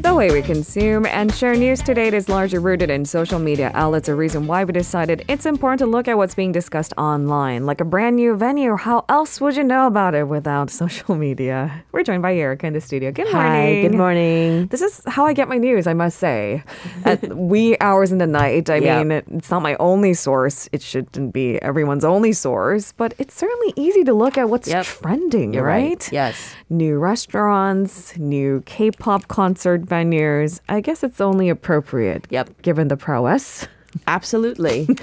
The way we consume and share news today is largely rooted in social media outlets, a reason why we decided it's important to look at what's being discussed online. Like a brand new venue, how else would you know about it without social media? We're joined by Erica in the studio. Good morning. Hi, good morning. This is how I get my news, I must say. At wee hours in the night, I mean, it's not my only source. It shouldn't be everyone's only source, but it's certainly easy to look at what's trending, right? Yes. New restaurants, new K-pop concert venues. Years, I guess it's only appropriate, given the prowess. Absolutely. So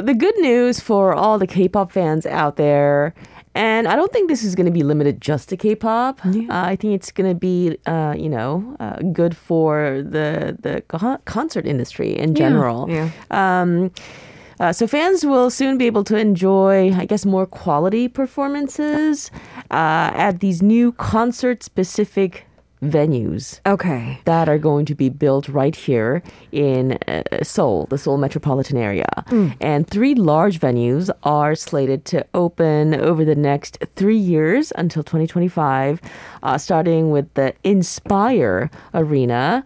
the good news for all the K-pop fans out there, and I don't think this is going to be limited just to K-pop. Yeah. I think it's going to be, good for the concert industry in general. Yeah. So fans will soon be able to enjoy, I guess, more quality performances at these new concert-specific venues that are going to be built right here in Seoul, the Seoul metropolitan area. And three large venues are slated to open over the next 3 years until 2025, starting with the Inspire Arena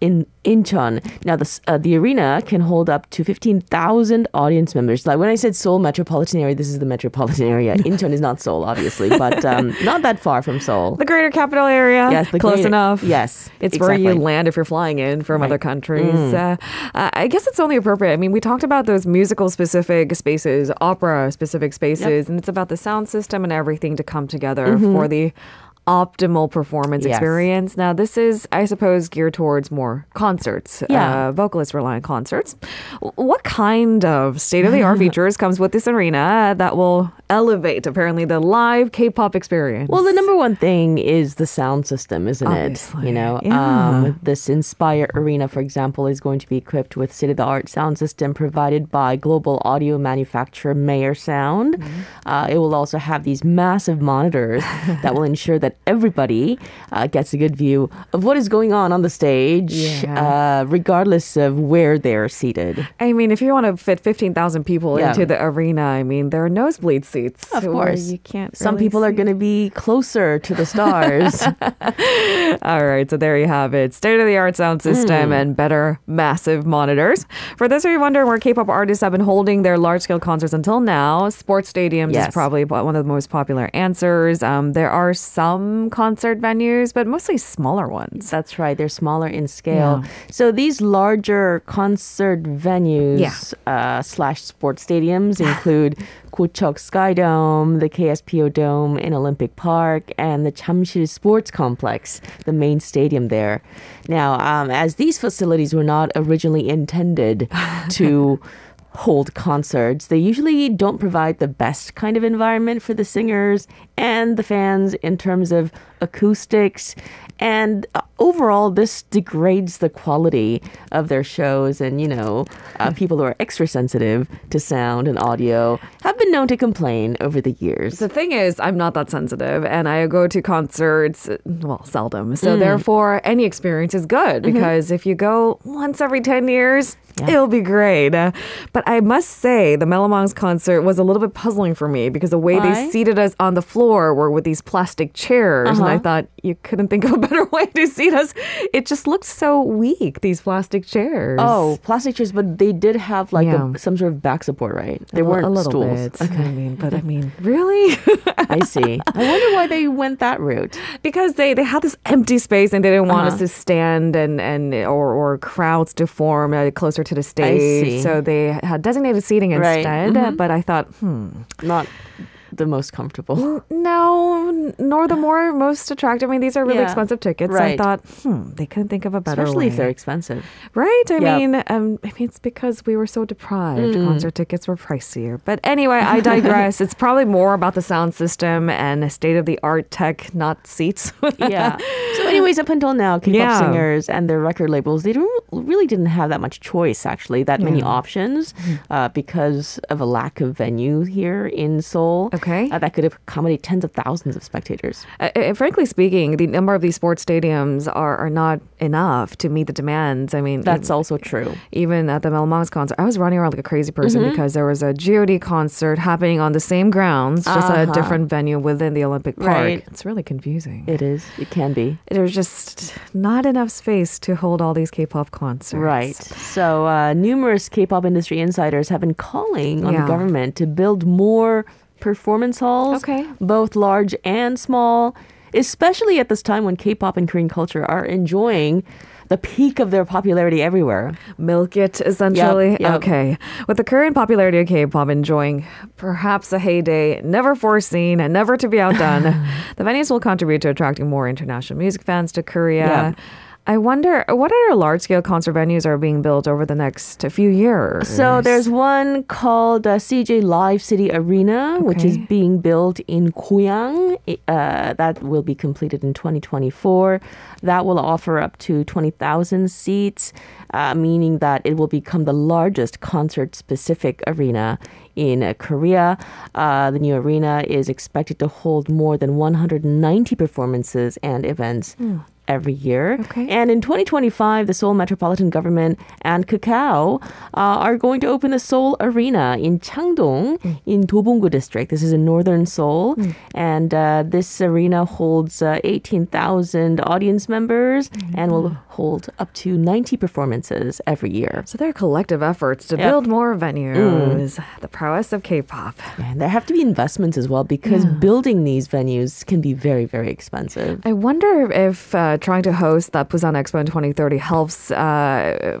in Incheon. Now, the arena can hold up to 15,000 audience members. Like when I said Seoul metropolitan area, this is the metropolitan area. Incheon is not Seoul, obviously, but not that far from Seoul. The greater capital area. Yes, close enough. Yes, it's exactly where you land if you're flying in from other countries. I guess it's only appropriate. I mean, we talked about those musical-specific spaces, opera-specific spaces, and it's about the sound system and everything to come together for the optimal performance experience. Now, this is, I suppose, geared towards more concerts, vocalist-reliant concerts. What kind of state-of-the-art features comes with this arena that will elevate, apparently, the live K-pop experience? Well, the number one thing is the sound system, isn't it? You know, this Inspire Arena, for example, is going to be equipped with state-of-the-art sound system provided by global audio manufacturer Mayer Sound. It will also have these massive monitors that will ensure that everybody gets a good view of what is going on the stage, regardless of where they're seated. I mean, if you want to fit 15,000 people into the arena, I mean, there are nosebleed seats. Of course. You can't Some really people see. Are going to be closer to the stars. All right, so there you have it. State-of-the-art sound system and better massive monitors. For those of you wondering where K-pop artists have been holding their large-scale concerts until now, sports stadiums is probably one of the most popular answers. There are some concert venues, but mostly smaller ones. That's right. They're smaller in scale. Yeah. So these larger concert venues / sports stadiums include Gocheok Sky Dome, the KSPO Dome in Olympic Park, and the Chamsil Sports Complex, the main stadium there. Now, as these facilities were not originally intended to hold concerts, they usually don't provide the best kind of environment for the singers and the fans in terms of acoustics. And overall, this degrades the quality of their shows. And, you know, people who are extra sensitive to sound and audio have been known to complain over the years. The thing is, I'm not that sensitive, and I go to concerts, well, seldom. So therefore, any experience is good, because if you go once every 10 years, it'll be great. But I must say, the Melomong's concert was a little bit puzzling for me, because the way they seated us on the floor were with these plastic chairs. And I thought, you couldn't think of a better way to seat us. It just looked so weak, these plastic chairs. Oh, plastic chairs, but they did have like some sort of back support, right? They weren't a little stools. Bit. Okay. I mean, really? I see. I wonder why they went that route. Because they had this empty space, and they didn't want us to stand or crowds to form closer to the stage. I see. So they had designated seating instead. But I thought, not the most comfortable. No, nor the most attractive. I mean, these are really expensive tickets. Right. So I thought, they couldn't think of a better way. Especially if they're expensive. Right? I mean, it's because we were so deprived. Concert tickets were pricier. But anyway, I digress. It's probably more about the sound system and state-of-the-art tech, not seats. So anyways, up until now, K-pop singers and their record labels, they really didn't have that much choice, actually, that many options because of a lack of venue here in Seoul. Okay. Okay. That could accommodate tens of thousands of spectators. Frankly speaking, the number of these sports stadiums are not enough to meet the demands. I mean, that's also true. Even at the Melmang's concert, I was running around like a crazy person because there was a G.O.D. concert happening on the same grounds, just at a different venue within the Olympic Park. Right. It's really confusing. It is. It can be. There's just not enough space to hold all these K-pop concerts. Right. So numerous K-pop industry insiders have been calling on the government to build more performance halls, both large and small, especially at this time when K-pop and Korean culture are enjoying the peak of their popularity everywhere. Milk it, essentially. Yep. Okay. With the current popularity of K-pop enjoying perhaps a heyday never foreseen and never to be outdone, the venues will contribute to attracting more international music fans to Korea. Yep. I wonder, what other large-scale concert venues are being built over the next few years? So there's one called CJ Live City Arena, which is being built in Goyang. That will be completed in 2024. That will offer up to 20,000 seats, meaning that it will become the largest concert-specific arena in Korea. The new arena is expected to hold more than 190 performances and events every year. Okay. And in 2025, the Seoul Metropolitan Government and Kakao are going to open the Seoul Arena in Changdong in Dobong-gu district. This is in northern Seoul. And this arena holds 18,000 audience members and will hold up to 90 performances every year. So there are collective efforts to build more venues. The prowess of K-pop. And there have to be investments as well because building these venues can be very, very expensive. I wonder if trying to host the Busan Expo in 2030 helps at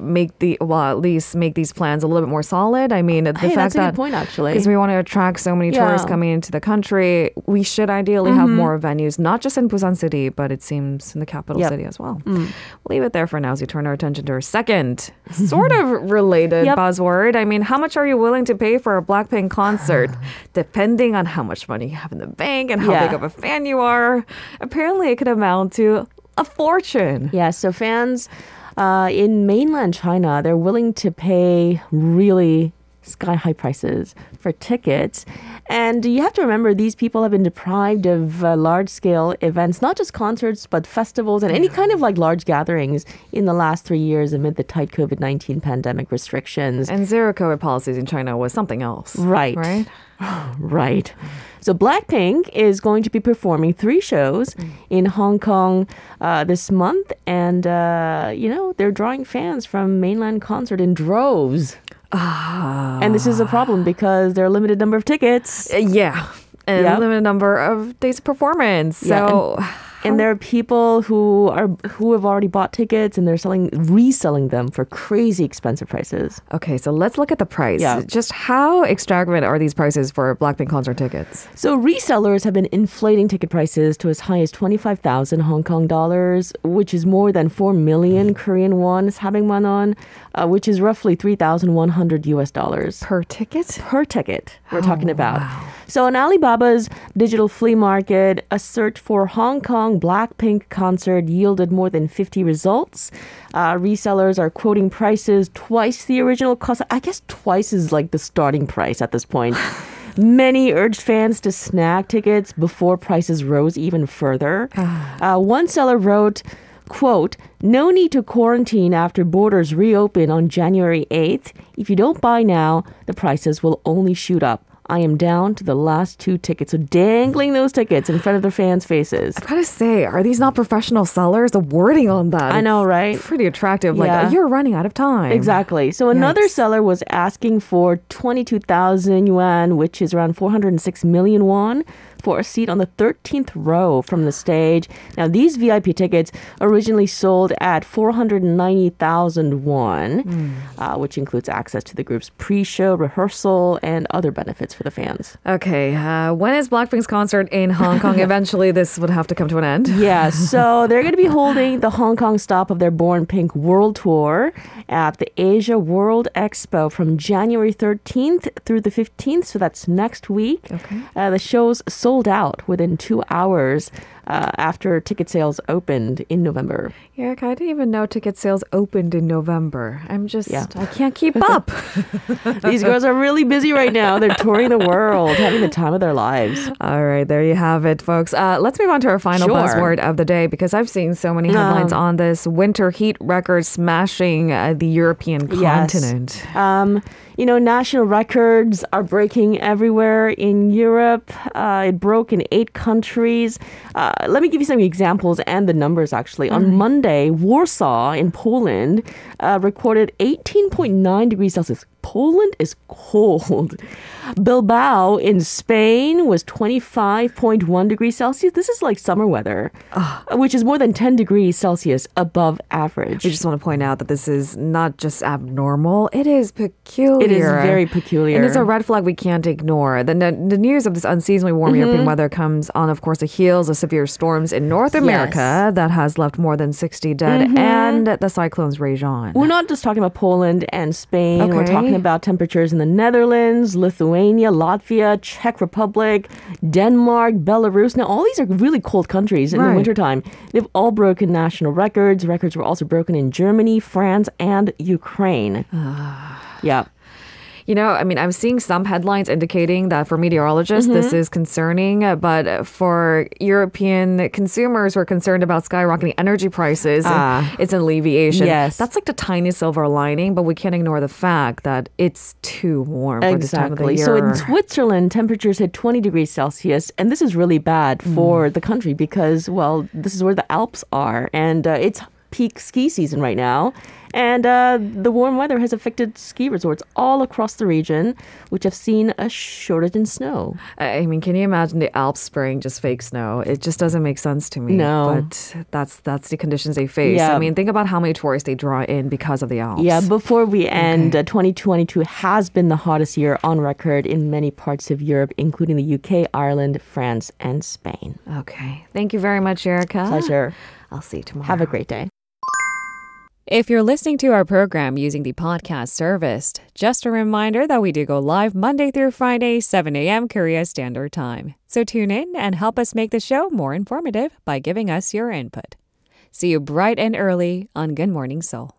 least make these plans a little bit more solid. I mean, that's a good point, actually. Because we want to attract so many tourists coming into the country, we should ideally have more venues, not just in Busan City, but it seems in the capital city as well. We'll leave it there for now as we turn our attention to our second sort of related buzzword. I mean, how much are you willing to pay for a Blackpink concert? Depending on how much money you have in the bank and how big of a fan you are, apparently it could amount to a fortune. Yeah, so fans in mainland China, they're willing to pay really sky-high prices for tickets. And you have to remember, these people have been deprived of large-scale events, not just concerts, but festivals and any kind of like large gatherings in the last 3 years amid the tight COVID-19 pandemic restrictions. And zero COVID policies in China was something else. Right. Right? Right. So Blackpink is going to be performing 3 shows in Hong Kong this month. And, they're drawing fans from mainland concert in droves. And this is a problem because there are a limited number of tickets. And a limited number of days of performance. So, and there are people who have already bought tickets and they're reselling them for crazy expensive prices. Okay, so let's look at the price. Yeah. Just how extravagant are these prices for Blackpink concert tickets? So resellers have been inflating ticket prices to as high as 25,000 Hong Kong dollars, which is more than 4 million Korean won, which is roughly $3,100 per ticket. We're talking about. Wow. So on Alibaba's digital flea market, a search for Hong Kong Blackpink concert yielded more than 50 results. Resellers are quoting prices twice the original cost. I guess twice is like the starting price at this point. Many urged fans to snag tickets before prices rose even further. One seller wrote, quote, "No need to quarantine after borders reopen on January 8th. If you don't buy now, the prices will only shoot up. I am down to the last 2 tickets." So dangling those tickets in front of their fans' faces. I've got to say, are these not professional sellers? The wording on that. I know, right? Pretty attractive. Yeah. Like, you're running out of time. Exactly. So another seller was asking for 22,000 yuan, which is around 406 million won, for a seat on the 13th row from the stage. Now, these VIP tickets originally sold at 490,000 won, which includes access to the group's pre-show, rehearsal, and other benefits for the fans. Okay, when is Blackpink's concert in Hong Kong? Eventually, this would have to come to an end. Yeah, so they're going to be holding the Hong Kong stop of their Born Pink World Tour at the Asia World Expo from January 13th through the 15th, so that's next week. Okay. The show's sold out within 2 hours after ticket sales opened in November. Erica, I didn't even know ticket sales opened in November. I can't keep up. These girls are really busy right now. They're touring touring the world, having the time of their lives. All right, there you have it, folks. Let's move on to our final buzzword of the day, because I've seen so many headlines on this winter heat record smashing the European continent. Yes. You know, national records are breaking everywhere in Europe. It broke in 8 countries. Let me give you some examples and the numbers, actually. Mm. On Monday, Warsaw in Poland recorded 18.9 degrees Celsius. Poland is cold. Bilbao in Spain was 25.1 degrees Celsius. This is like summer weather, which is more than 10 degrees Celsius above average. We just want to point out that this is not just abnormal. It is peculiar. It is very peculiar. And it's a red flag we can't ignore. The news of this unseasonably warm European weather comes on, of course, the heels of severe storms in North America that has left more than 60 dead and the cyclones rage on. We're not just talking about Poland and Spain. Okay. We're talking about temperatures in the Netherlands, Lithuania, Latvia, Czech Republic, Denmark, Belarus. Now, all these are really cold countries in the wintertime. They've all broken national records. Records were also broken in Germany, France, and Ukraine. Yeah. You know, I mean, I'm seeing some headlines indicating that for meteorologists, this is concerning. But for European consumers who are concerned about skyrocketing energy prices, it's an alleviation. Yes. That's like the tiny silver lining, but we can't ignore the fact that it's too warm for this time of the year. So in Switzerland, temperatures hit 20 degrees Celsius. And this is really bad for the country because, well, this is where the Alps are. And it's peak ski season right now. And the warm weather has affected ski resorts all across the region, which have seen a shortage in snow. I mean, can you imagine the Alps spraying just fake snow? It just doesn't make sense to me. No. But that's the conditions they face. Yeah. I mean, think about how many tourists they draw in because of the Alps. Yeah, before we end, 2022 has been the hottest year on record in many parts of Europe, including the UK, Ireland, France, and Spain. Okay. Thank you very much, Erica. Pleasure. I'll see you tomorrow. Have a great day. If you're listening to our program using the podcast service, just a reminder that we do go live Monday through Friday, 7 a.m. Korea Standard Time. So tune in and help us make the show more informative by giving us your input. See you bright and early on Good Morning Seoul.